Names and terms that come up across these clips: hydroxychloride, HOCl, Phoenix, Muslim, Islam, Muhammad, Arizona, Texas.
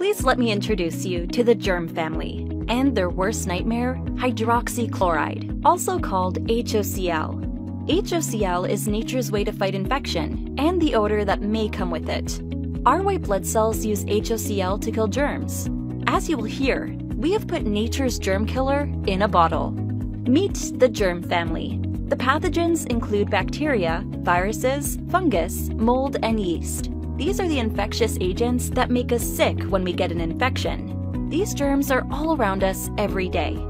Please let me introduce you to the germ family and their worst nightmare, hydroxychloride, also called HOCl. HOCl is nature's way to fight infection and the odor that may come with it. Our white blood cells use HOCl to kill germs. As you will hear, we have put nature's germ killer in a bottle. Meet the germ family. The pathogens include bacteria, viruses, fungus, mold, and yeast. These are the infectious agents that make us sick when we get an infection. These germs are all around us every day.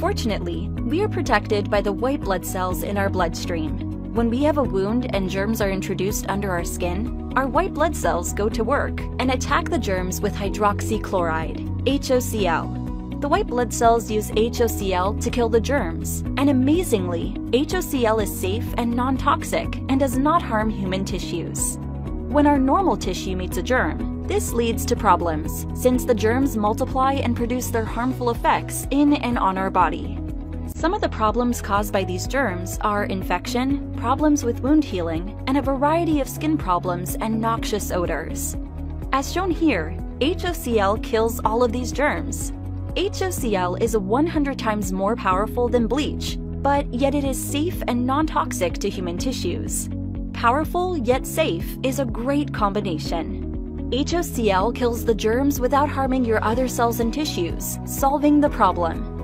Fortunately, we are protected by the white blood cells in our bloodstream. When we have a wound and germs are introduced under our skin, our white blood cells go to work and attack the germs with hydroxychloride, HOCl. The white blood cells use HOCl to kill the germs, and amazingly, HOCl is safe and non-toxic and does not harm human tissues. When our normal tissue meets a germ, this leads to problems, since the germs multiply and produce their harmful effects in and on our body. Some of the problems caused by these germs are infection, problems with wound healing, and a variety of skin problems and noxious odors. As shown here, HOCl kills all of these germs. HOCl is 100 times more powerful than bleach, but yet it is safe and non-toxic to human tissues. Powerful yet safe is a great combination. HOCl kills the germs without harming your other cells and tissues, solving the problem.